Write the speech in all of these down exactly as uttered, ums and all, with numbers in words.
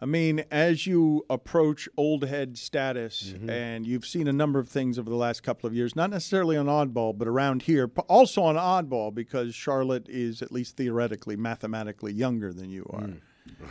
I mean, as you approach old head status, mm-hmm. and you've seen a number of things over the last couple of years, not necessarily on Oddball, but around here, also on Oddball, because Charlotte is at least theoretically, mathematically younger than you are. Mm.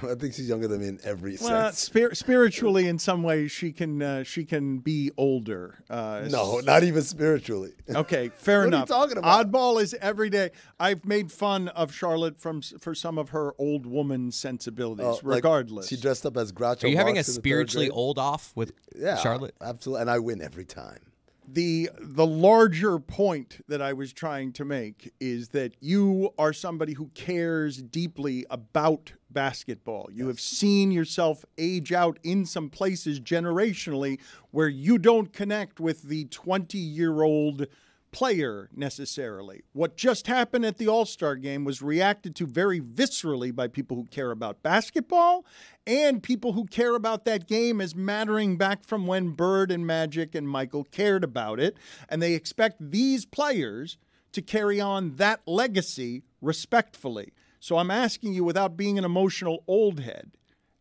I think she's younger than me in every well, sense. Spir spiritually, in some ways, she can uh, she can be older. Uh, no, not even spiritually. Okay, fair what enough. What are you talking about? Oddball is every day. I've made fun of Charlotte from for some of her old woman sensibilities. Oh, regardless, like she dressed up as Groucho. Are you Marx having a spiritually old off with yeah, Charlotte? Absolutely, and I win every time. The the larger point that I was trying to make is that you are somebody who cares deeply about basketball. You yes. have seen yourself age out in some places generationally where you don't connect with the twenty-year-old player necessarily. What just happened at the All-Star game was reacted to very viscerally by people who care about basketball and people who care about that game as mattering back from when Bird and Magic and Michael cared about it. And they expect these players to carry on that legacy respectfully. So I'm asking you, without being an emotional old head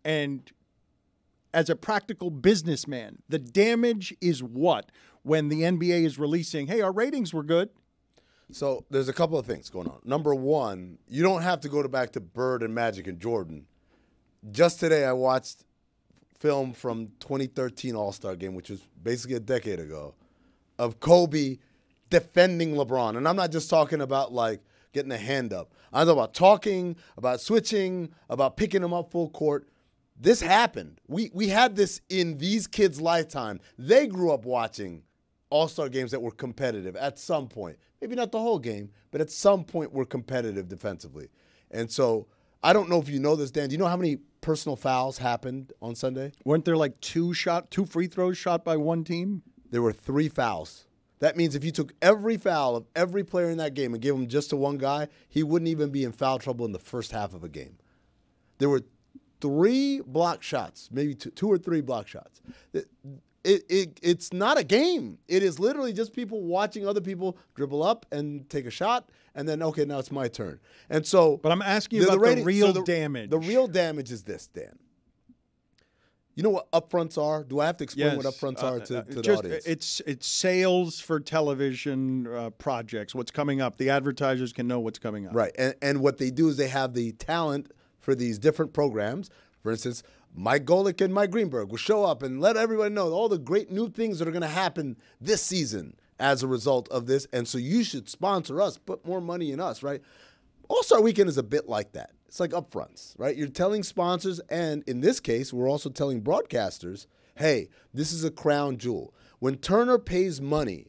and as a practical businessman, the damage is what? When the N B A is releasing, hey, our ratings were good. So there's a couple of things going on. Number one, you don't have to go to back to Bird and Magic and Jordan. Just today I watched film from twenty thirteen All-Star Game, which was basically a decade ago, of Kobe defending LeBron. And I'm not just talking about, like, getting a hand up. I'm talking about talking, about switching, about picking him up full court. This happened. We, we had this in these kids' lifetime. They grew up watching All-Star games that were competitive at some point. Maybe not the whole game, but at some point were competitive defensively. And so I don't know if you know this, Dan. Do you know how many personal fouls happened on Sunday? Weren't there like two shot, two free throws shot by one team? There were three fouls. That means if you took every foul of every player in that game and gave them just to one guy, he wouldn't even be in foul trouble in the first half of a game. There were three block shots, maybe two, two or three block shots. It, it, it, it's not a game. It is literally just people watching other people dribble up and take a shot, and then, okay, now it's my turn. And so, but I'm asking you the, about the, rating, the real so the, damage. The real damage is this, Dan. You know what upfronts are? Do I have to explain yes, what upfronts uh, are to, to just, the audience? It's, it's sales for television uh, projects, what's coming up. The advertisers can know what's coming up. Right, and, and what they do is they have the talent for these different programs. For instance, Mike Golick and Mike Greenberg will show up and let everybody know all the great new things that are going to happen this season as a result of this. And so you should sponsor us, put more money in us, right? All-Star Weekend is a bit like that. It's like upfronts, right? You're telling sponsors, and in this case, we're also telling broadcasters, hey, this is a crown jewel. When Turner pays money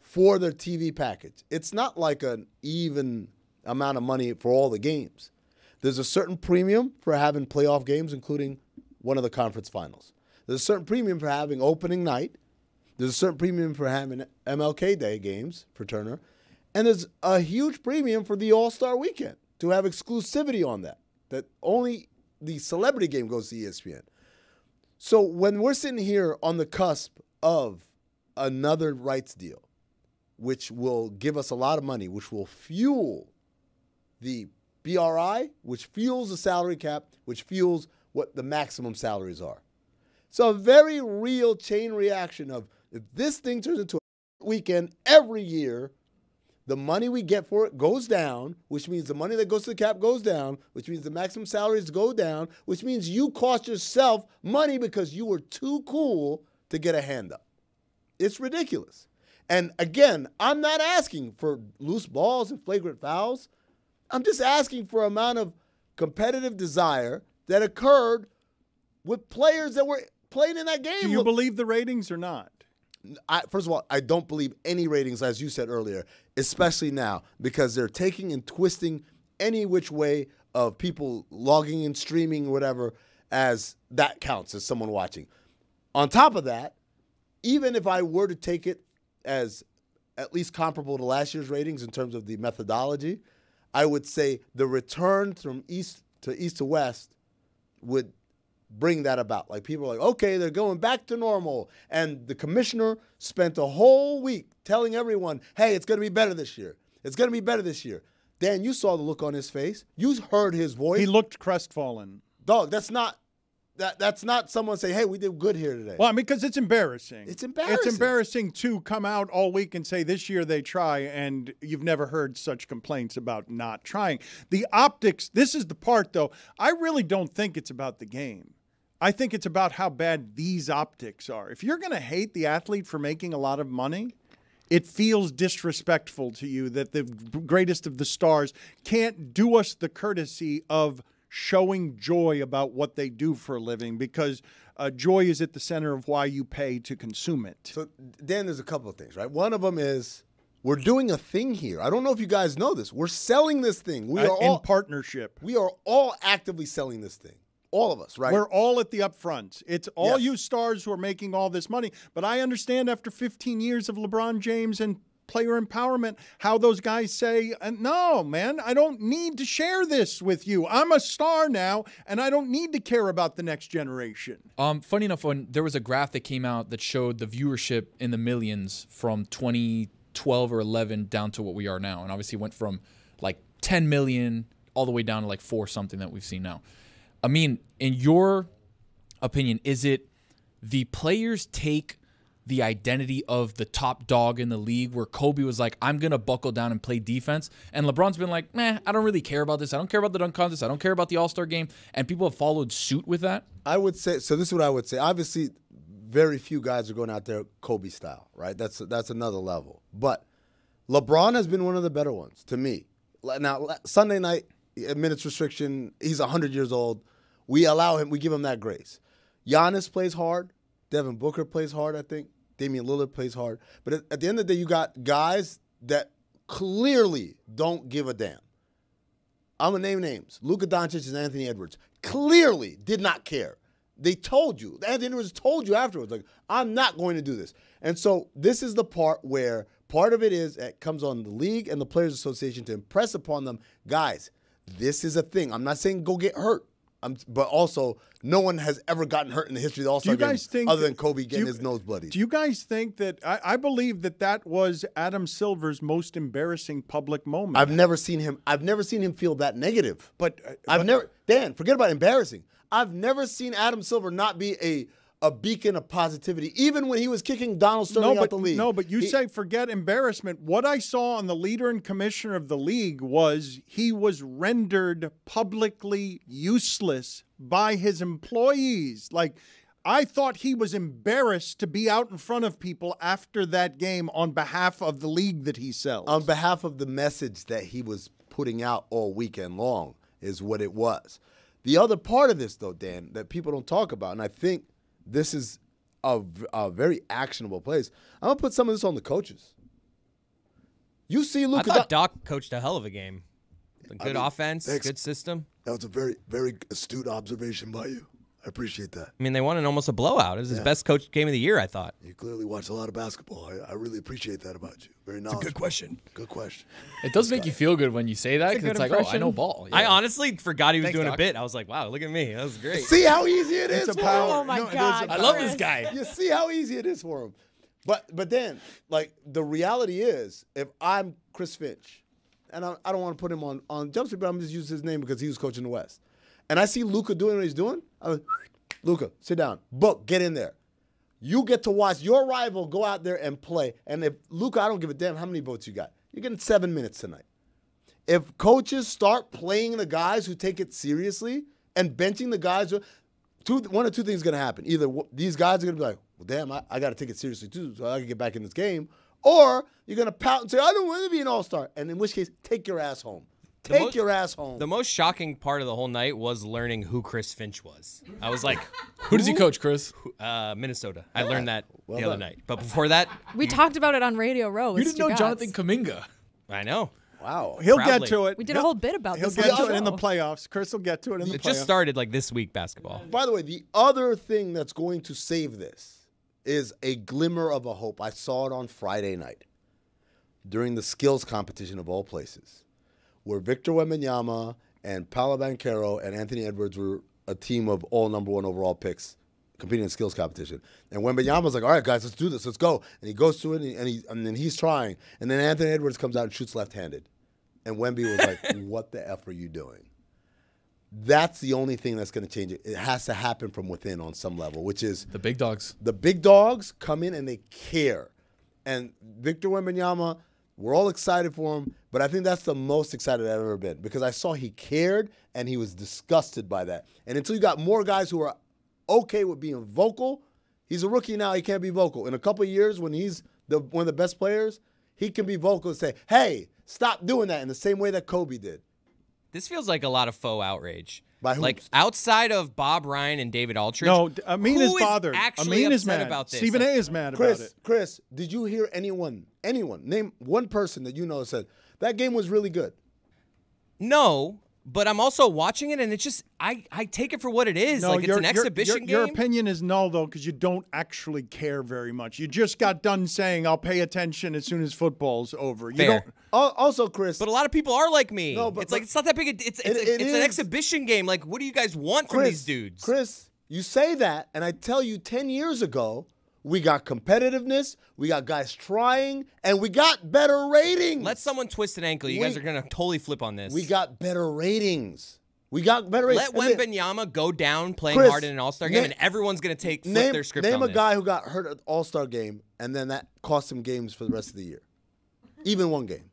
for their T V package, it's not like an even amount of money for all the games. There's a certain premium for having playoff games, including one of the conference finals. There's a certain premium for having opening night. There's a certain premium for having M L K Day games for Turner. And there's a huge premium for the All-Star Weekend to have exclusivity on that, that only the celebrity game goes to E S P N. So when we're sitting here on the cusp of another rights deal, which will give us a lot of money, which will fuel the B R I, which fuels the salary cap, which fuels what the maximum salaries are. So a very real chain reaction of, if this thing turns into a weekend every year, the money we get for it goes down, which means the money that goes to the cap goes down, which means the maximum salaries go down, which means you cost yourself money because you were too cool to get a hand up. It's ridiculous. And again, I'm not asking for loose balls and flagrant fouls. I'm just asking for an amount of competitive desire that occurred with players that were played in that game. Do you Look, believe the ratings or not? I, first of all, I don't believe any ratings, as you said earlier, especially now, because they're taking and twisting any which way of people logging in, streaming, or whatever, as that counts as someone watching. On top of that, even if I were to take it as at least comparable to last year's ratings in terms of the methodology, I would say the return from east to east to west would bring that about. Like, people are like, okay, they're going back to normal. And the commissioner spent a whole week telling everyone, hey, it's going to be better this year. It's going to be better this year. Dan, you saw the look on his face. You heard his voice. He looked crestfallen. Dog, that's not That that's not someone say, hey, we did good here today. Well, I mean, because it's embarrassing. It's embarrassing. It's embarrassing to come out all week and say this year they try, and you've never heard such complaints about not trying. The optics, this is the part, though. I really don't think it's about the game. I think it's about how bad these optics are. If you're going to hate the athlete for making a lot of money, it feels disrespectful to you that the greatest of the stars can't do us the courtesy of showing joy about what they do for a living, because uh, joy is at the center of why you pay to consume it. So, Dan, there's a couple of things, right? One of them is we're doing a thing here. I don't know if you guys know this. We're selling this thing. We are uh, in all, partnership. We are all actively selling this thing. All of us, right? We're all at the upfront. It's all yes. you stars who are making all this money. But I understand after fifteen years of LeBron James and player empowerment, how those guys say, no, man, I don't need to share this with you. I'm a star now, and I don't need to care about the next generation. Um, funny enough, when there was a graph that came out that showed the viewership in the millions from twenty twelve or eleven down to what we are now. And obviously went from like ten million all the way down to like four something that we've seen now. I mean, in your opinion, is it the players take the identity of the top dog in the league, where Kobe was like, I'm going to buckle down and play defense, and LeBron's been like, nah, I don't really care about this. I don't care about the dunk contest. I don't care about the All-Star game, and people have followed suit with that? I would say, so this is what I would say. Obviously, very few guys are going out there Kobe style, right? That's, that's another level. But LeBron has been one of the better ones to me. Now, Sunday night, minutes restriction, he's a hundred years old. We allow him, we give him that grace. Giannis plays hard. Devin Booker plays hard, I think. Damian Lillard plays hard. But at, at the end of the day, you got guys that clearly don't give a damn. I'm going to name names. Luka Doncic and Anthony Edwards clearly did not care. They told you. Anthony Edwards told you afterwards, like, I'm not going to do this. And so this is the part where part of it is it comes on the league and the Players Association to impress upon them, guys, this is a thing. I'm not saying go get hurt. Um, but also, no one has ever gotten hurt in the history of the All-Star game other than Kobe getting his nose bloody. Do you guys think that I, I believe that that was Adam Silver's most embarrassing public moment? I've never seen him. I've never seen him feel that negative. But uh, I've but, never. Dan, forget about embarrassing. I've never seen Adam Silver not be a. a beacon of positivity, even when he was kicking Donald Sterling no, but, out the league. No, but you he, say forget embarrassment. What I saw on the leader and commissioner of the league was he was rendered publicly useless by his employees. Like, I thought he was embarrassed to be out in front of people after that game on behalf of the league that he sells. On behalf of the message that he was putting out all weekend long is what it was. The other part of this, though, Dan, that people don't talk about, and I think this is a, a very actionable place. I'm going to put some of this on the coaches. You see Luka. I thought Doc coached a hell of a game. Good I mean, offense, thanks. Good system. That was a very, very astute observation by you. I appreciate that. I mean, they won in almost a blowout. It was yeah. his best coached game of the year, I thought. You clearly watched a lot of basketball. I, I really appreciate that about you. Very knowledgeable. It's a good question. Good question. It does make you feel good when you say that, because it's, it's like, oh, I know ball. Yeah. I honestly forgot he was Thanks, doing Doc. a bit. I was like, wow, look at me. That was great. See how easy it is for him. Oh, my no, God. I love this guy. You see how easy it is for him. But, but then, like, the reality is, if I'm Chris Finch, and I, I don't want to put him on, on Jump Street, but I'm just using his name because he was coaching the West. And I see Luka doing what he's doing. I was, Luka, sit down. Book, get in there. You get to watch your rival go out there and play. And if Luka, I don't give a damn how many votes you got. You're getting seven minutes tonight. If coaches start playing the guys who take it seriously and benching the guys, two, one of two things is going to happen. Either these guys are going to be like, well, damn, I, I got to take it seriously too so I can get back in this game. Or you're going to pout and say, I don't want to be an all-star. And in which case, take your ass home. Take most, your ass home. The most shocking part of the whole night was learning who Chris Finch was. I was like, who does he coach, Chris? Uh, Minnesota. Yeah. I learned that well the done. other night. But before that, we talked about it on Radio Row. You didn't know Stugotz. Jonathan Kuminga. I know. Wow. He'll Proudly. get to it. We did he'll, a whole bit about he'll this. He'll get to it in the playoffs. Chris will get to it in the it playoffs. It just started like this week, basketball. By the way, the other thing that's going to save this is a glimmer of a hope. I saw it on Friday night during the skills competition of all places, where Victor Wembanyama and Paolo Banchero and Anthony Edwards were a team of all number one overall picks competing in skills competition. And Wembanyama's like, all right, guys, let's do this. Let's go. And he goes through it, and, he, and, he, and then he's trying. And then Anthony Edwards comes out and shoots left-handed. And Wemby was like, what the F are you doing? That's the only thing that's going to change it. It has to happen from within on some level, which is the big dogs. The big dogs come in and they care. And Victor Wembanyama, we're all excited for him, but I think that's the most excited I've ever been because I saw he cared and he was disgusted by that. And until you got more guys who are okay with being vocal, he's a rookie now, he can't be vocal. In a couple of years when he's the, one of the best players, he can be vocal and say, hey, stop doing that in the same way that Kobe did. This feels like a lot of faux outrage. By who? Like outside of Bob Ryan and David Aldridge. No, Amin is bothered. Amin is mad about this. Stephen A is mad about it. Chris, did you hear anyone, anyone, name one person that you know said, that game was really good? No, but I'm also watching it and it's just, I, I take it for what it is. No, like it's an exhibition game. Your opinion is null though because you don't actually care very much. You just got done saying, I'll pay attention as soon as football's over. Fair. You don't. Also, Chris. But a lot of people are like me. No, but, it's like, it's not that big. A, it's it's, it, it it's an exhibition game. Like, what do you guys want Chris, from these dudes? Chris, you say that, and I tell you ten years ago, we got competitiveness, we got guys trying, and we got better ratings. Let someone twist an ankle. You we, guys are going to totally flip on this. We got better ratings. We got better ratings. Let Wembanyama go down playing Chris, hard in an all-star game, name, and everyone's going to take flip name, their script Name on a this. guy who got hurt at all-star game, and then that cost him games for the rest of the year. Even one game.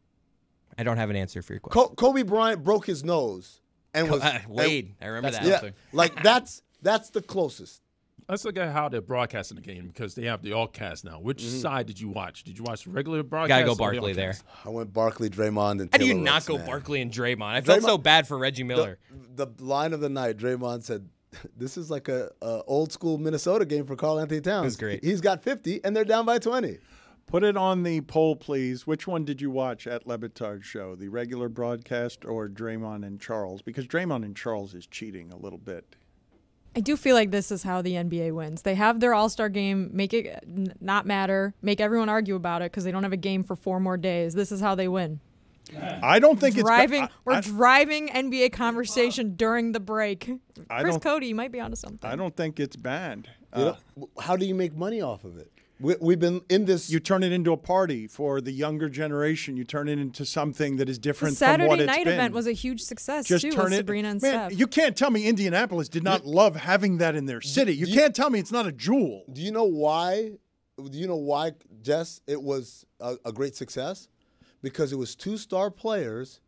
I don't have an answer for your question. Kobe Bryant broke his nose and was uh, Wade. And, I remember that. Yeah, like that's that's the closest. Let's look at how they're broadcasting the game because they have the all cast now. Which mm-hmm. side did you watch? Did you watch the regular broadcast? Gotta go Barkley the there. I went Barkley, Draymond, and Taylor How do you Rooks, not go man. Barkley and Draymond? I felt Draymond, so bad for Reggie Miller. The, the line of the night, Draymond said, "This is like a, a old school Minnesota game for Karl Anthony Towns. It was great. He's got fifty, and they're down by twenty." Put it on the poll, please. Which one did you watch at Le Batard's show, the regular broadcast or Draymond and Charles? Because Draymond and Charles is cheating a little bit. I do feel like this is how the N B A wins. They have their all-star game, make it not matter, make everyone argue about it because they don't have a game for four more days. This is how they win. I don't think driving, it's... We're I, driving N B A conversation during the break. I Chris Cote, you might be onto something. I don't think it's bad. Uh, how do you make money off of it? We, we've been in this. You turn it into a party for the younger generation. You turn it into something that is different from what it's been. The Saturday night event was a huge success, Just too, turn with it, Sabrina and man, Steph. You can't tell me Indianapolis did not you, love having that in their city. You, you can't tell me it's not a jewel. Do you know why, Do you know why, Jess, it was a, a great success? Because it was two star players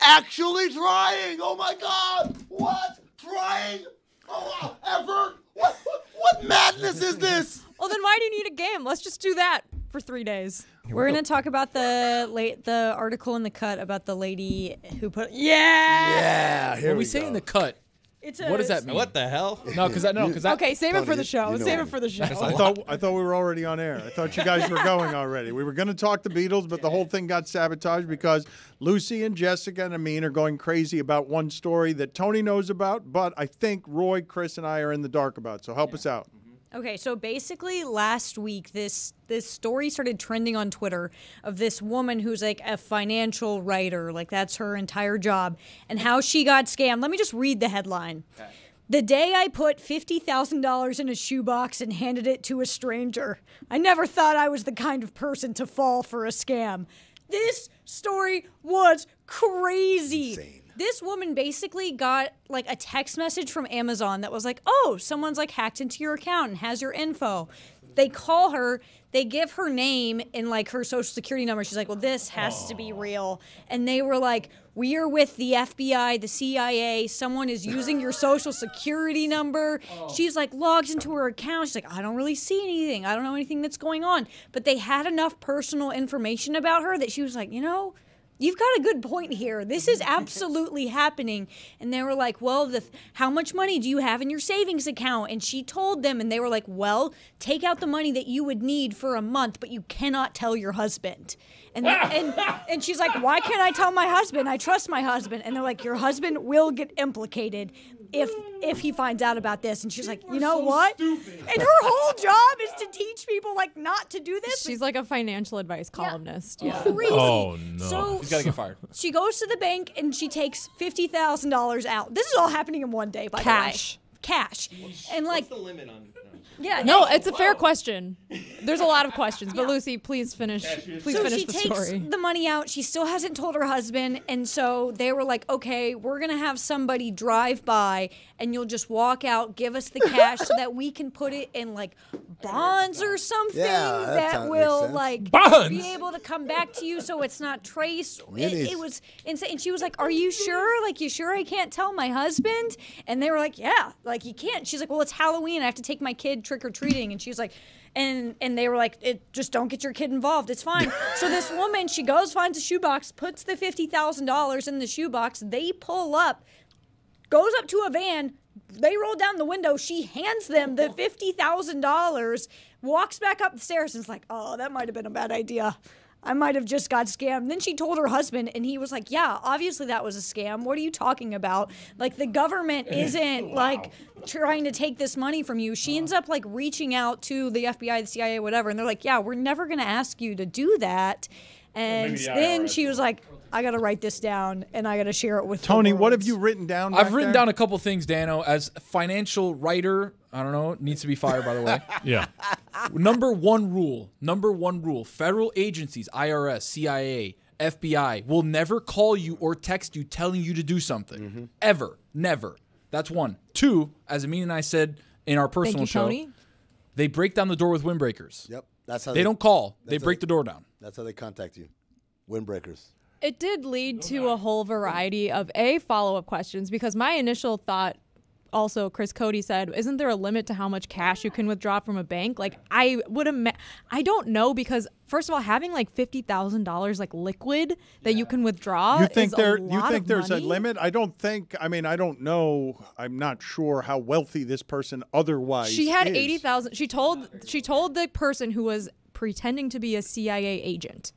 actually trying. Oh, my God. What? Trying? Oh, effort? What, what, what madness is this? Well, then why do you need a game? Let's just do that for three days. We're going to talk about the late the article in The Cut about the lady who put... Yeah! Yeah, here we go. When we say in The Cut, it's a, what does that mean? What the hell? No, because I know. Okay, save it for the show. You know save it for the show. I thought, I thought we were already on air. I thought you guys were going already. We were going to talk the Beatles, but the whole thing got sabotaged because Lucy and Jessica and Amin are going crazy about one story that Tony knows about, but I think Roy, Chris, and I are in the dark about. So help yeah. us out. Okay, so basically last week, this this story started trending on Twitter of this woman who's like a financial writer, like that's her entire job, and how she got scammed. Let me just read the headline. Okay. The day I put fifty thousand dollars in a shoebox and handed it to a stranger, I never thought I was the kind of person to fall for a scam. This story was crazy. Insane. This woman basically got like a text message from Amazon that was like, oh, someone's like hacked into your account and has your info. They call her, they give her name and like her social security number. She's like, well, this has Aww. to be real. And they were like, we are with the F B I, the C I A. Someone is using your social security number. Oh. She's like logs into her account. She's like, I don't really see anything. I don't know anything that's going on. But they had enough personal information about her that she was like, you know, you've got a good point here. This is absolutely happening. And they were like, well, the, how much money do you have in your savings account? And she told them, and they were like, well, take out the money that you would need for a month, but you cannot tell your husband. And, they, and, and she's like, why can't I tell my husband? I trust my husband. And they're like, your husband will get implicated if if he finds out about this. And she's like, you know what? Stupid. And her whole job is to teach people like not to do this. She's like a financial advice columnist. Yeah. Yeah. Crazy. Oh, no. So she's got to get fired. She goes to the bank and she takes fifty thousand dollars out. This is all happening in one day, by Cash. the way. Cash. Cash. And like, what's the limit on? No. Yeah. No, it's a fair question. There's a lot of questions, but yeah. Lucy, please finish. Yeah, please so finish the story. So she takes the money out. She still hasn't told her husband, and so they were like, "Okay, we're gonna have somebody drive by, and you'll just walk out, give us the cash, so that we can put it in like bonds or something yeah, that, that will like bonds. be able to come back to you, so it's not traced." It, it was insane. And she was like, "Are you sure? Like, you sure I can't tell my husband?" And they were like, "Yeah, like you can't." She's like, "Well, it's Halloween. I have to take my kid trick or treating," and she was like. And and they were like, it, just don't get your kid involved. It's fine. So this woman, she goes, finds a shoebox, puts the fifty thousand dollars in the shoebox. They pull up, goes up to a van. They roll down the window. She hands them the fifty thousand dollars, walks back up the stairs, and is like, oh, that might have been a bad idea. I might have just got scammed. Then she told her husband, and he was like, yeah, obviously that was a scam. What are you talking about? Like, the government isn't, wow. like, trying to take this money from you. She wow. ends up, like, reaching out to the F B I, the C I A, whatever, and they're like, yeah, we're never going to ask you to do that. And well, then the she was like, I got to write this down, and I got to share it with Tony, what have you written down? I've written there? down a couple things, Dano. As a financial writer, I don't know, needs to be fired, by the way. yeah. Number one rule, number one rule, federal agencies, I R S, C I A, F B I, will never call you or text you telling you to do something. Mm-hmm. Ever. Never. That's one. Two, as Amin and I said in our personal Thank you, show, Tony. They break down the door with windbreakers. Yep. That's how They, they don't call. They break they, the door down. That's how they contact you. Windbreakers. It did lead to a whole variety of a follow-up questions, because my initial thought, also Chris Cote said, isn't there a limit to how much cash you can withdraw from a bank? Like, I would ima- I don't know, because first of all, having like fifty thousand dollars like liquid that yeah. you can withdraw. You think is there a lot you think of there's money? a limit? I don't think I mean I don't know. I'm not sure how wealthy this person otherwise She had eighty thousand. She told she told the person who was pretending to be a C I A agent.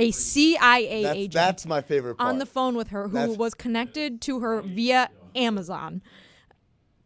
A C I A that's, agent. That's my favorite part. On the phone with her, who that's, was connected to her via Amazon.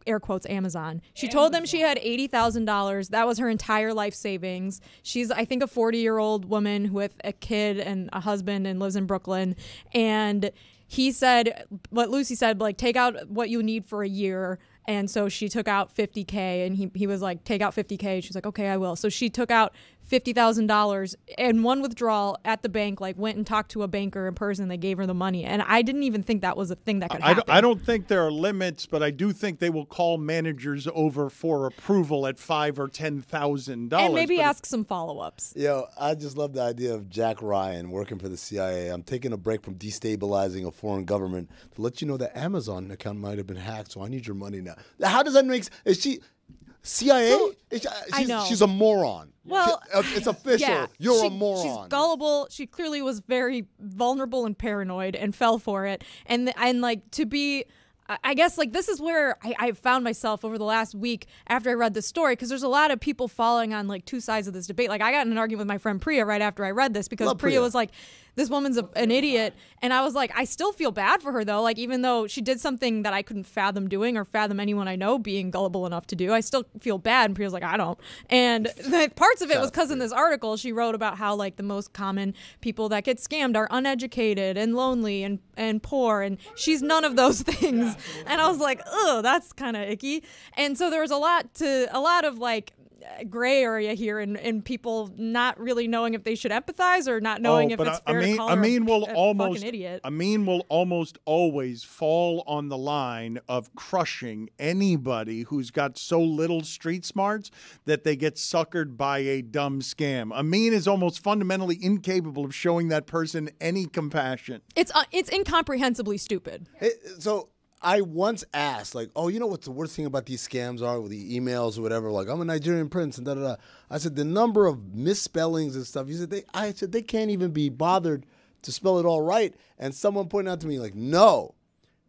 Air quotes, Amazon. She Amazon. told them she had eighty thousand dollars. That was her entire life savings. She's, I think, a forty-year-old woman with a kid and a husband and lives in Brooklyn. And he said, what Lucy said, like, take out what you need for a year. And so she took out fifty K, and he, he was like, take out fifty K. She's like, okay, I will. So she took out fifty thousand dollars and one withdrawal at the bank, like went and talked to a banker in person. They gave her the money. And I didn't even think that was a thing that could happen. I don't, I don't think there are limits, but I do think they will call managers over for approval at five or ten thousand dollars. And maybe but ask some follow-ups. Yo, I just love the idea of Jack Ryan working for the C I A. I'm taking a break from destabilizing a foreign government to let you know that Amazon account might have been hacked, so I need your money now. How does that make sense? Is she... C I A? So, she's, I know. She's a moron. Well, she, it's official. Yeah, You're she, a moron. She's gullible. She clearly was very vulnerable and paranoid and fell for it. And, and like, to be... I guess, like, this is where I, I found myself over the last week after I read this story, because there's a lot of people following on, like, two sides of this debate. Like, I got in an argument with my friend Priya right after I read this, because Priya. Priya was like, this woman's a, an idiot. And I was like, I still feel bad for her, though. Like, even though she did something that I couldn't fathom doing or fathom anyone I know being gullible enough to do, I still feel bad. And Priya's like, I don't. And the parts of it was because in this article, she wrote about how, like, the most common people that get scammed are uneducated and lonely and, and poor. And she's none of those things. Yeah. And I was like, oh, that's kind of icky. And so there was a lot to a lot of like gray area here, and, and people not really knowing if they should empathize or not knowing oh, if it's I, fair Amin, to call Amin her will a, almost, fucking idiot. Amin will almost always fall on the line of crushing anybody who's got so little street smarts that they get suckered by a dumb scam. Amin is almost fundamentally incapable of showing that person any compassion. It's uh, it's incomprehensibly stupid. It, so. I once asked, like, oh, you know what the worst thing about these scams are with the emails or whatever? Like, I'm a Nigerian prince and da da da. I said, the number of misspellings and stuff. He said, they, I said, they can't even be bothered to spell it all right. And someone pointed out to me, like, no,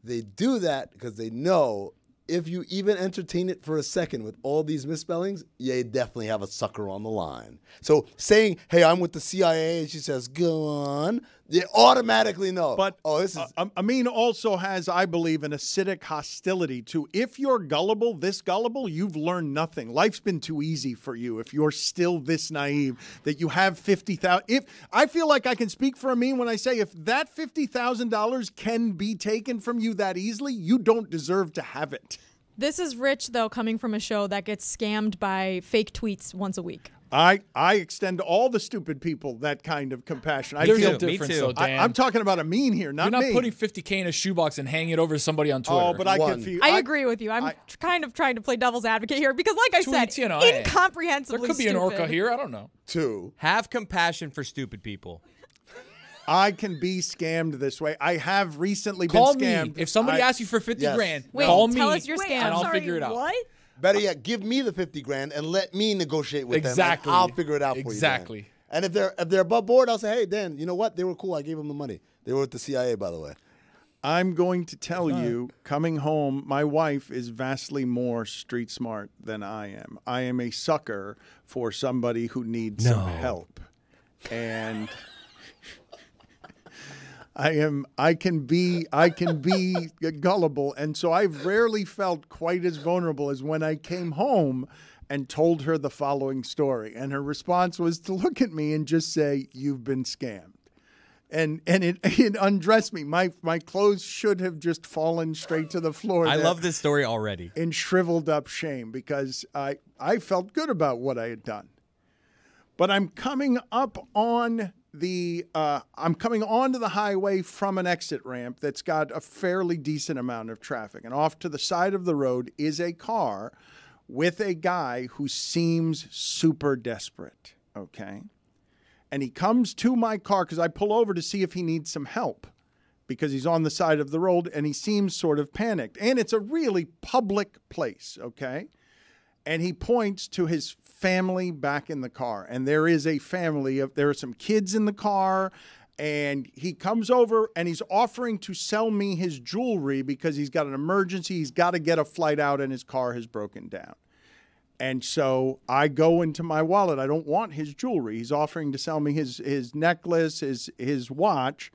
they do that because they know if you even entertain it for a second with all these misspellings, yeah, you definitely have a sucker on the line. So saying, hey, I'm with the C I A, and she says, go on, they automatically know. But oh, this is uh, Amin also has, I believe, an acidic hostility to, if you're gullible, this gullible, you've learned nothing. Life's been too easy for you if you're still this naive that you have fifty thousand dollars. If I feel like I can speak for Amin when I say, if that fifty thousand dollars can be taken from you that easily, you don't deserve to have it. This is rich, though, coming from a show that gets scammed by fake tweets once a week. I I extend to all the stupid people that kind of compassion. I There's feel no difference, though, Dan. I, I'm talking about Amin here, not me. You're not me. putting fifty K in a shoebox and hanging it over to somebody on Twitter. Oh, but I, confuse, I, I agree with you. I'm I, kind of trying to play devil's advocate here because, like I said, you know, incomprehensibly There could be stupid. an orca here. I don't know. Two. Have compassion for stupid people. I can be scammed this way. I have recently call been scammed. Me. If somebody I, asks you for fifty yes. grand, Wait, call me. Tell us your scam. And I'll sorry, figure it out. What? Better yet, give me the fifty grand and let me negotiate with exactly. them. I'll figure it out exactly. for you. Exactly. And if they're if they're above board, I'll say, hey, Dan, you know what? They were cool. I gave them the money. They were with the C I A, by the way. I'm going to tell right. you, coming home, my wife is vastly more street smart than I am. I am a sucker for somebody who needs no. some help. And I am. I can be. I can be gullible, and so I've rarely felt quite as vulnerable as when I came home and told her the following story. And her response was to look at me and just say, "You've been scammed," and and it, it undressed me. My my clothes should have just fallen straight to the floor. I love this story already. In shriveled up shame, because I I felt good about what I had done, but I'm coming up on. The uh, I'm coming onto the highway from an exit ramp that's got a fairly decent amount of traffic. And off to the side of the road is a car with a guy who seems super desperate, okay? And he comes to my car because I pull over to see if he needs some help because he's on the side of the road and he seems sort of panicked. And it's a really public place, okay? And he points to his family back in the car. And there is a family of, there are some kids in the car. And he comes over and he's offering to sell me his jewelry because he's got an emergency. He's got to get a flight out and his car has broken down. And so I go into my wallet. I don't want his jewelry. He's offering to sell me his, his necklace, his, his watch.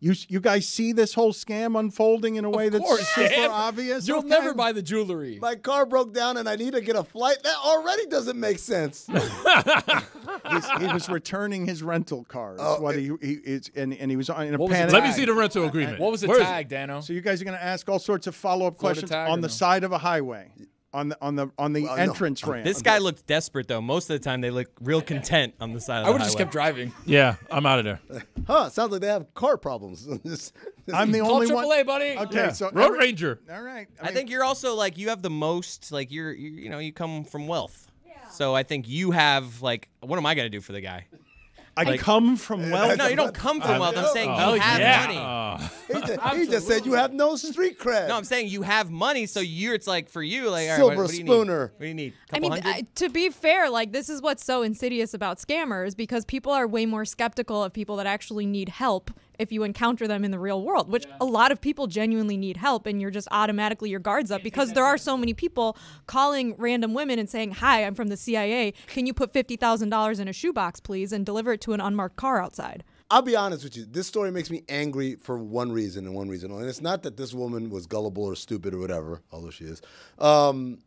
You, you guys see this whole scam unfolding in a way that's super obvious? You'll never buy the jewelry. My car broke down and I need to get a flight. That already doesn't make sense. He was returning his rental car. That's what he, he is, and, and he was in a panic. Let me see the rental agreement. What was the tag, Dano? So you guys are going to ask all sorts of follow-up questions on the side of a highway. On the on the on the well, entrance no. ramp. This guy looked desperate though. Most of the time they look real content on the side of the highway. I would have just kept driving. Yeah, I'm out of there. Huh? Sounds like they have car problems. I'm the only one. Call triple A, buddy. Okay, yeah. so Road every, Ranger. All right. I, I mean, think you're also like you have the most like you're you, you know you come from wealth. Yeah. So I think you have like what am I gonna do for the guy? I like, come from wealth. No, you don't come from wealth. I'm saying oh, you have yeah. money. He just, he just said you have no street cred. No, I'm saying you have money, so you're. It's like for you, like all right, silver what, what spooner. Do you need? What do you need? I mean, I, to be fair, like this is what's so insidious about scammers because people are way more skeptical of people that actually need help. If you encounter them in the real world, which yeah. a lot of people genuinely need help, and you're just automatically your guard's up because there are so many people calling random women and saying, hi, I'm from the C I A. Can you put fifty thousand dollars in a shoebox, please, and deliver it to an unmarked car outside? I'll be honest with you. This story makes me angry for one reason and one reason only. And it's not that this woman was gullible or stupid or whatever, although she is. Um,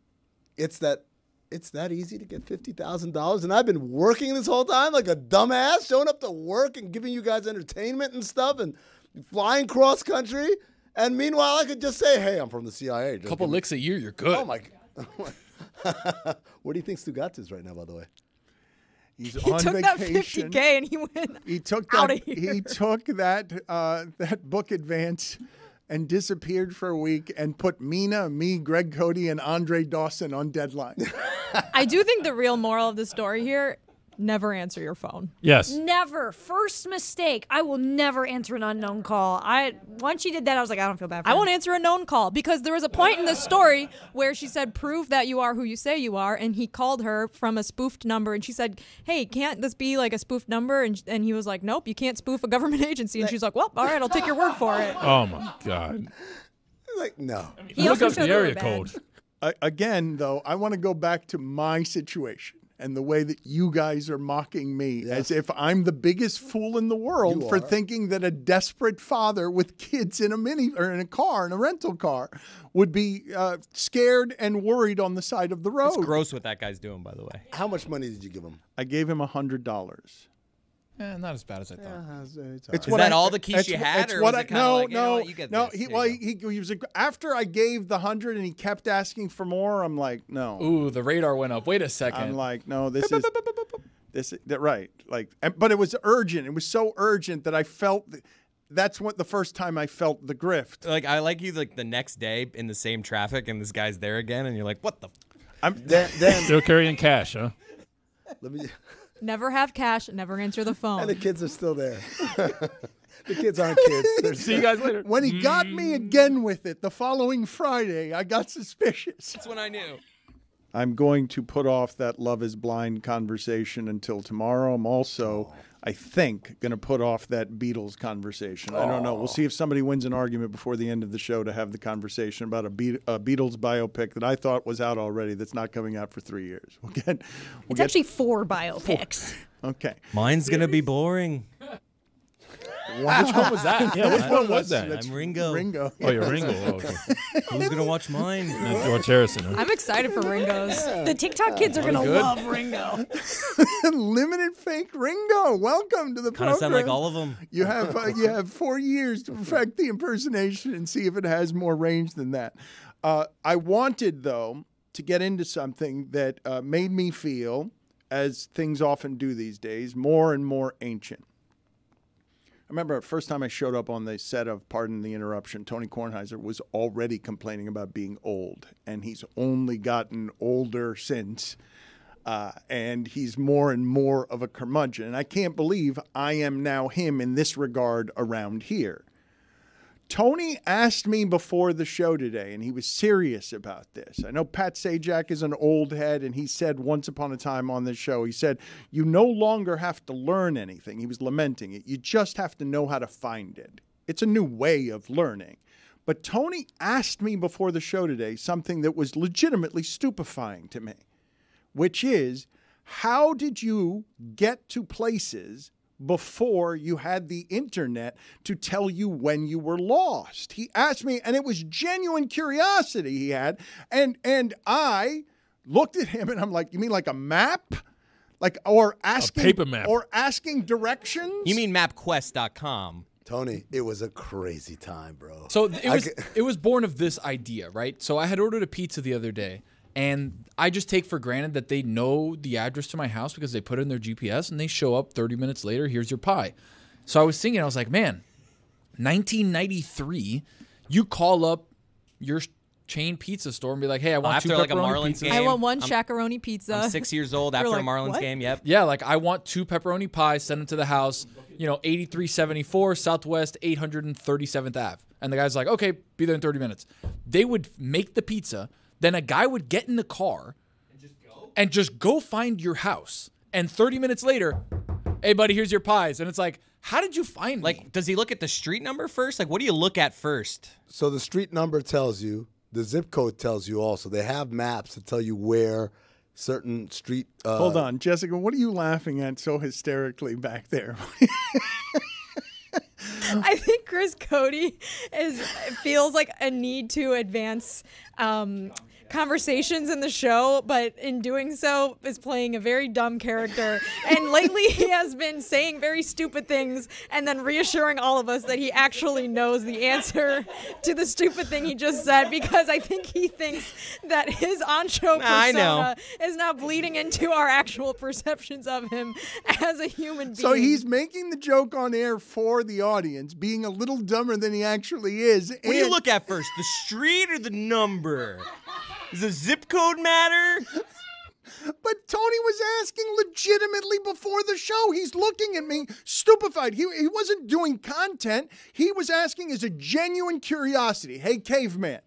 it's that it's that easy to get fifty thousand dollars, and I've been working this whole time like a dumbass, showing up to work and giving you guys entertainment and stuff and flying cross-country, and meanwhile I could just say, hey, I'm from the C I A. A couple licks a year, you're good. Oh, my God. Where do you think Stugotz is right now, by the way? He's he on took vacation. that fifty K and he went he took that, out of here. He took that, uh, that book advance and disappeared for a week and put Mina, me, Greg Cody, and Andre Dawson on deadline. I do think the real moral of the story here, never answer your phone. Yes. Never. First mistake. I will never answer an unknown call. I Once she did that, I was like, I don't feel bad for I him. won't answer a known call because there was a point in the story where she said, prove that you are who you say you are, and he called her from a spoofed number, and she said, hey, can't this be like a spoofed number? And, and he was like, nope, you can't spoof a government agency. And she's like, well, all right, I'll take your word for it. Oh, my God. Like, no. I mean, he look up the area code. Uh, again, though, I want to go back to my situation and the way that you guys are mocking me yeah. as if I'm the biggest fool in the world you for are. thinking that a desperate father with kids in a mini or in a car, in a rental car, would be uh, scared and worried on the side of the road. It's gross what that guy's doing, by the way. How much money did you give him? I gave him one hundred dollars. Eh, not as bad as I thought. Yeah, it's, it's it's right. Is that I, all the keys you had? Or what was I, it no, like, no, hey, well, no. He, well, he, he, he was a, after I gave the hundred and he kept asking for more. I'm like, no. Ooh, the radar went up. Wait a second. I'm like, no, this is This that right, like, but it was urgent. It was so urgent that I felt. Th- That's what the first time I felt the grift. Like I like you like the next day in the same traffic and this guy's there again and you're like, what the? F-? I'm then, then still carrying cash, huh? Let me never have cash, never answer the phone. And the kids are still there. The kids aren't kids. They're see you guys later. When he got me again with it the following Friday, I got suspicious. That's when I knew. I'm going to put off that Love Is Blind conversation until tomorrow. I'm also, I think, going to put off that Beatles conversation. Oh. I don't know. We'll see if somebody wins an argument before the end of the show to have the conversation about a, Be- a Beatles biopic that I thought was out already that's not coming out for three years. We'll get. We'll it's get actually four biopics. Four. Okay. Mine's going to be boring. Wow. Which one was that? Yeah, which I one was that? That's I'm Ringo. Ringo. Oh, you're Ringo. Oh, okay. Who's gonna watch mine? That's George Harrison. Huh? I'm excited for Ringo's. Yeah. The TikTok kids are, are gonna good? love Ringo. Limited fake Ringo. Welcome to the kinda program. Kind of sound like all of them. You have uh, you have four years to perfect the impersonation and see if it has more range than that. Uh, I wanted though to get into something that uh, made me feel, as things often do these days, more and more ancient. I remember the first time I showed up on the set of Pardon the Interruption, Tony Kornheiser was already complaining about being old, and he's only gotten older since, uh, and he's more and more of a curmudgeon. And I can't believe I am now him in this regard around here. Tony asked me before the show today, and he was serious about this. I know Pat Sajak is an old head, and he said once upon a time on this show, he said, you no longer have to learn anything. He was lamenting it. You just have to know how to find it. It's a new way of learning. But Tony asked me before the show today something that was legitimately stupefying to me, which is, how did you get to places before you had the internet to tell you when you were lost? He asked me, and it was genuine curiosity he had. And and I looked at him and I'm like, you mean like a map? Like or asking a paper map. Or asking directions? You mean map quest dot com. Tony, it was a crazy time, bro. So it was it was born of this idea, right? So I had ordered a pizza the other day. And I just take for granted that they know the address to my house because they put it in their G P S and they show up thirty minutes later, here's your pie. So I was thinking, I was like, man, nineteen ninety-three, you call up your chain pizza store and be like, hey, I want oh, after two like a Marlins game, I want one I'm, chaperoni pizza. I'm six years old after like, a Marlins what? game, yep. Yeah, like I want two pepperoni pies, send them to the house, you know, eighty-three seventy-four Southwest eight hundred thirty-seventh Avenue. And the guy's like, okay, be there in thirty minutes. They would make the pizza. Then a guy would get in the car and just go, and just go find your house. And thirty minutes later, hey, buddy, here's your pies. And it's like, how did you find like, me? Does he look at the street number first? Like, what do you look at first? So the street number tells you. The zip code tells you also. They have maps to tell you where certain street. Uh, Hold on, Jessica, what are you laughing at so hysterically back there? I think Chris Cote is feels like a need to advance um, conversations in the show, but in doing so is playing a very dumb character. And lately he has been saying very stupid things and then reassuring all of us that he actually knows the answer to the stupid thing he just said, because I think he thinks that his on-show persona is now bleeding into our actual perceptions of him as a human being. So he's making the joke on air for the audience, being a little dumber than he actually is. What do you look at first, the street or the number? Does the zip code matter? But Tony was asking legitimately before the show. He's looking at me stupefied. He, he wasn't doing content. He was asking as a genuine curiosity. Hey, caveman,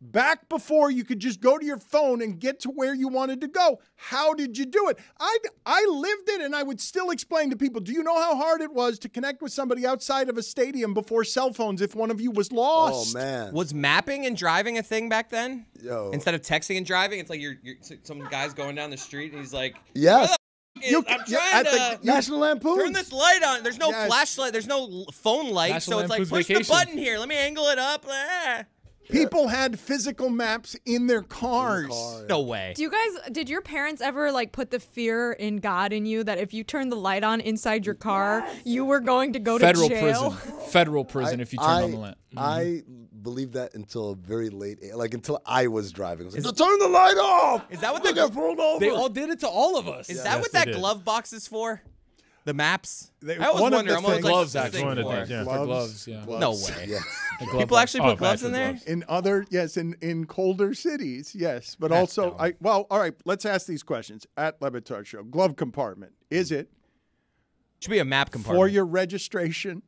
back before you could just go to your phone and get to where you wanted to go, how did you do it? I, I lived it, and I would still explain to people, do you know how hard it was to connect with somebody outside of a stadium before cell phones if one of you was lost? Oh, man. Was mapping and driving a thing back then? Yo. Instead of texting and driving, it's like you're, you're some guy's going down the street, and he's like, yes. You, I'm trying to National Lampoon. Turn this light on. There's no yes. flashlight. There's no phone light, National so Lampoon's it's like, push vacation. the button here. Let me angle it up. Ah. People had physical maps in their cars. In the car, yeah. No way. Do you guys, did your parents ever like put the fear in God in you that if you turned the light on inside your car, yes. you were going to go Federal to jail? Federal prison. Federal prison I, if you turned I, on the light. Mm-hmm. I believed that until a very late age, like until I was driving. I was like, is, turn the light off! Is that what they got pulled over? They all did it to all of us. Is yeah. that yes, what that glove box is for? The maps? They, I always wonder. I'm always gloves, like, actually. One of the, yeah. gloves, gloves, yeah. gloves. No way. Yeah. People box. actually put oh, gloves in there? Gloves. In other, yes, in, in colder cities, yes. But That's also, dumb. I well, all right, let's ask these questions. At Le Batard Show, glove compartment, is it? It should be a map compartment. For your registration,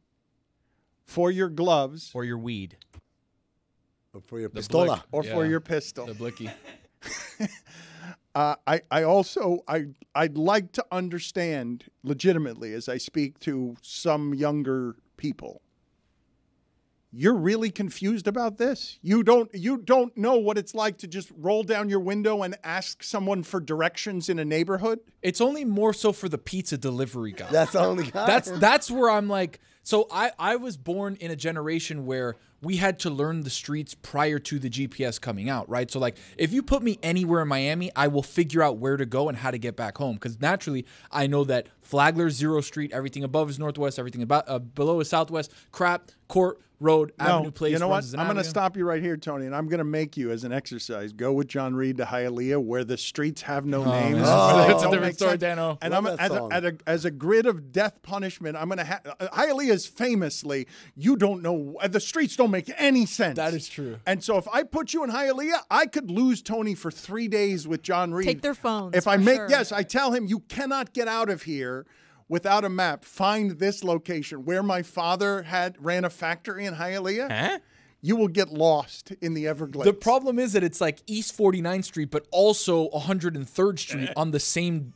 for your gloves. Or your weed. Or for your the pistola. Blick. Or yeah. for your pistol. The blicky. Uh, I, I also, I, I'd like to understand legitimately as I speak to some younger people, you're really confused about this. You don't, you don't know what it's like to just roll down your window and ask someone for directions in a neighborhood. It's only more so for the pizza delivery guy. That's the only guy. That's, that's where I'm like, so I, I was born in a generation where we had to learn the streets prior to the G P S coming out, right? So, like, if you put me anywhere in Miami, I will figure out where to go and how to get back home. Because naturally, I know that Flagler, Zero Street, everything above is Northwest, everything about, uh, below is Southwest, crap, court, road, no, avenue, place. You know what? I'm going to stop you right here, Tony, and I'm going to make you, as an exercise, go with John Reed to Hialeah where the streets have no oh, names. Oh, that's a different story, Dano. And I'm, as, a, at a, as a grid of death punishment, I'm going to have, Hialeah is famously, you don't know, the streets don't make any sense. That is true. And so if I put you in Hialeah, I could lose Tony for three days with John Reed. Take their phones. If I make sure. yes, I tell him you cannot get out of here without a map. Find this location where my father had ran a factory in Hialeah. Huh? You will get lost in the Everglades. The problem is that it's like East forty-ninth Street, but also one hundred third Street on the same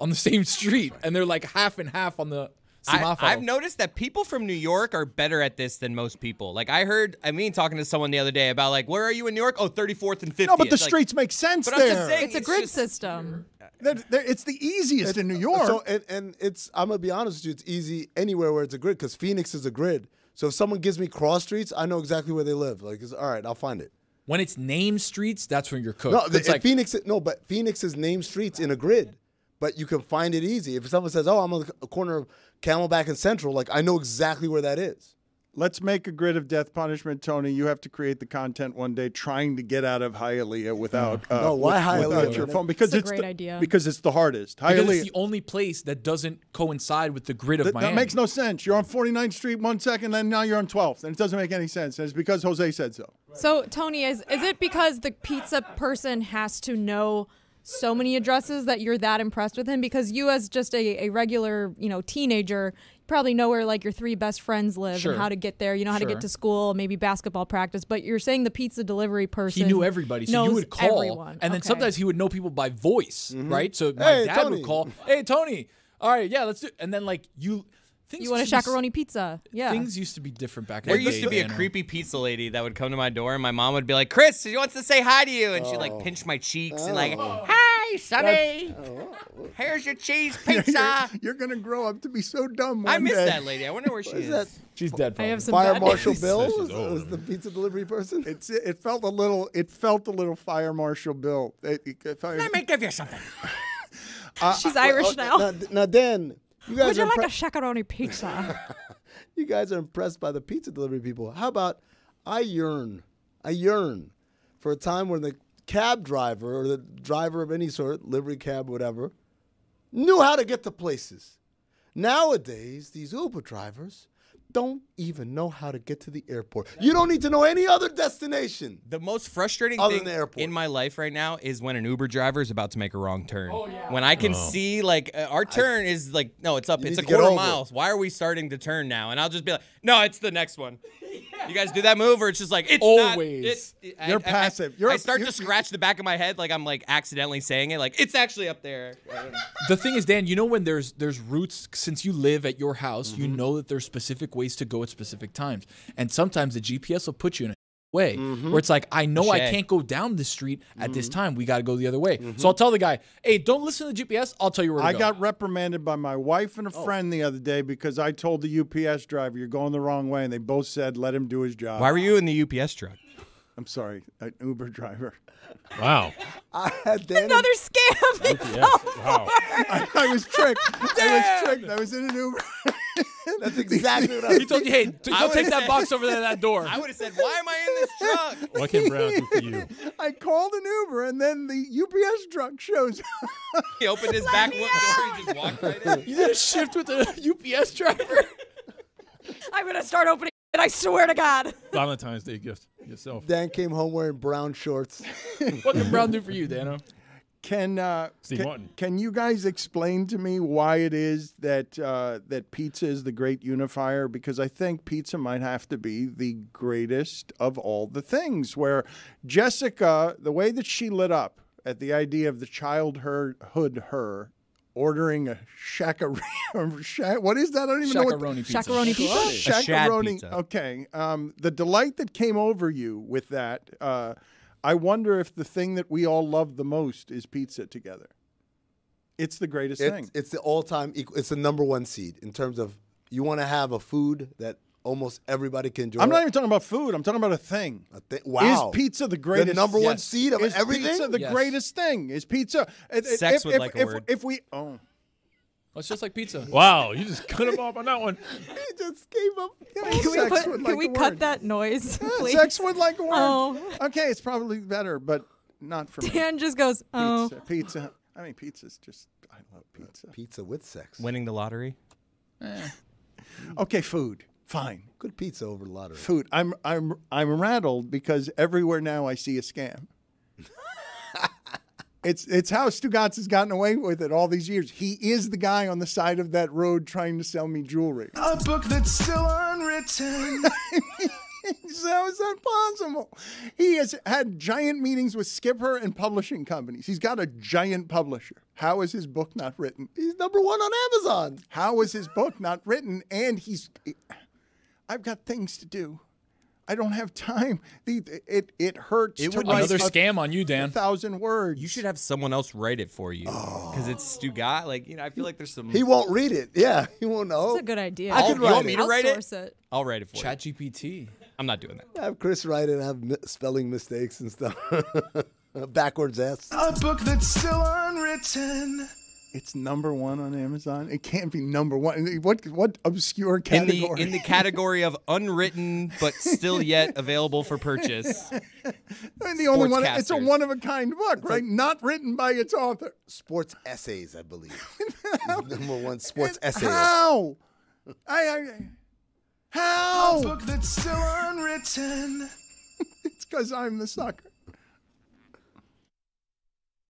on the same street, and they're like half and half on the. I, I've noticed that people from New York are better at this than most people. Like, I heard, I mean, talking to someone the other day about, like, where are you in New York? Oh, thirty-fourth and fiftieth. No, but the it's streets like, make sense but there. I'm just saying, it's, it's a grid just, system. They're, they're, it's the easiest it's, in New York. So, and, and it's, I'm going to be honest with you, it's easy anywhere where it's a grid because Phoenix is a grid. So if someone gives me cross streets, I know exactly where they live. Like, it's, all right, I'll find it. When it's named streets, that's when you're cooked. No, it's like, Phoenix, no, but Phoenix is named streets in a grid. But you can find it easy. If someone says, oh, I'm on the corner of Camelback and Central, like, I know exactly where that is. Let's make a grid of death punishment, Tony. You have to create the content one day trying to get out of Hialeah without uh, no, why Hialeah? Without your phone. Because it's, it's a great the, idea. Because it's the hardest. Hialeah. Because it's the only place that doesn't coincide with the grid of Th Miami. That makes no sense. You're on forty-ninth Street one second, then now you're on twelfth. And it doesn't make any sense. And it's because Jose said so. So, Tony, is, is it because the pizza person has to know so many addresses that you're that impressed with him? Because you, as just a, a regular, you know, teenager, you probably know where like your three best friends live sure. and how to get there. You know how sure. to get to school, maybe basketball practice. But you're saying the pizza delivery person, he knew everybody. So you would call, everyone. and then okay. sometimes he would know people by voice, mm-hmm. right? So my hey, dad Tony. would call, "Hey, Tony, all right, yeah, let's do." It. And then like you. Things you want a shakaroni pizza? Yeah. Things used to be different back then. There used to be a creepy pizza lady that would come to my door, and my mom would be like, "Chris, she wants to say hi to you," and oh. she'd like pinch my cheeks oh. and like, "Hi, sonny, oh. here's your cheese pizza." you're, you're gonna grow up to be so dumb. One I miss day. that lady. I wonder where she is. That? She's dead. Probably. I have some fire bad marshal news. Bill was, was the pizza delivery person. It's it, it felt a little. It felt a little fire marshal Bill. It, it, it, fire Let me give you something. uh, She's Irish well, now. now. Now, Dan. You guys Would you like a shakaroni pizza? You guys are impressed by the pizza delivery people. How about I yearn, I yearn for a time when the cab driver or the driver of any sort, livery cab, whatever, knew how to get to places. Nowadays, these Uber drivers don't even know how to get to the airport. You don't need to know any other destination. The most frustrating thing in my life right now is when an Uber driver is about to make a wrong turn. Oh, yeah. When I can oh. see, like, uh, our turn I, is like, no, it's up. It's a quarter mile. Why are we starting to turn now? And I'll just be like, no, it's the next one. Yeah. You guys do that move, or it's just like, it's Always. Not. It's, it, you're I, passive. I, you're I start you're, to scratch the back of my head like I'm, like, accidentally saying it. Like, it's actually up there. The thing is, Dan, you know when there's, there's routes, since you live at your house, mm-hmm. you know that there's specific ways ways to go at specific times, and sometimes the G P S will put you in a way mm-hmm. where it's like, I know Shit. I can't go down this street at mm-hmm. this time. We got to go the other way. Mm-hmm. So I'll tell the guy, hey, don't listen to the G P S. I'll tell you where to I go. I got reprimanded by my wife and a oh. friend the other day because I told the U P S driver, you're going the wrong way, and they both said, let him do his job. Why were you in the U P S truck? I'm sorry, an Uber driver. Wow. I had Dan Another and, scam. Okay, yeah. Wow. I, I was tricked. I was tricked. I was in an Uber. That's exactly what I was He told you, hey, t I'll take that said, box over there to that door. I would have said, why am I in this truck? What can Brown do for you? I called an Uber, and then the U P S truck shows up. He opened his Let back door out. He just walked right in. You did a shift with the U P S driver? I'm going to start opening it, I swear to God. Valentine's Day gift yourself. Dan came home wearing brown shorts. What can Brown do for you, Dano? Can uh, can, can you guys explain to me why it is that uh, that pizza is the great unifier? Because I think pizza might have to be the greatest of all the things. Where Jessica, the way that she lit up at the idea of the childhood her ordering a shakaroni, what is that? I don't even shakaroni know what pizza. Shakaroni pizza. Shakaroni pizza. Okay. Um, the delight that came over you with that. Uh, I wonder if the thing that we all love the most is pizza together. It's the greatest it's, thing. It's the all-time equal. It's the number one seed in terms of you want to have a food that almost everybody can enjoy. I'm not even talking about food. I'm talking about a thing. A thi wow. Is pizza the greatest? The number yes. one seed of is everything? Is pizza the yes. greatest thing? Is pizza... Sex if, would if, like if, a word. If, if we... Oh. It's just like pizza. Wow, you just cut him off on that one. He just gave up. You know, can we, put, can like we cut word. that noise, yeah, please? Sex would like a word. Oh. Okay, it's probably better, but not for Dan me. Dan just goes, oh. Pizza, pizza. I mean, pizza's just, I love pizza. Pizza with sex. Winning the lottery. Eh. Okay, food. Fine. Good pizza over the lottery. Food. I'm, I'm, I'm rattled because everywhere now I see a scam. It's it's how Stugotz has gotten away with it all these years. He is the guy on the side of that road trying to sell me jewelry. A book that's still unwritten. How is that possible? He has had giant meetings with Skipper and publishing companies. He's got a giant publisher. How is his book not written? He's number one on Amazon. How is his book not written? And he's, I've got things to do. I don't have time. It it, it hurts. It would be another scam on you, Dan. A thousand words. You should have someone else write it for you because oh. it's Stugotz. Like you know, I feel like there's some. He won't read it. Yeah, he won't know. That's a good idea. I could write you want it. me to write it? it? I'll write it for Chat you. Chat G P T. I'm not doing that. I have Chris write it. I have spelling mistakes and stuff. Backwards S. A book that's still unwritten. It's number one on Amazon. It can't be number one. What what obscure category? In the, in the category of unwritten, but still yet available for purchase. I mean, the only one. It's a one of a kind book, it's right? Like, not written by its author. Sports essays, I believe. Number one sports essay. How? I, I how? A book that's still unwritten. It's because I'm the sucker.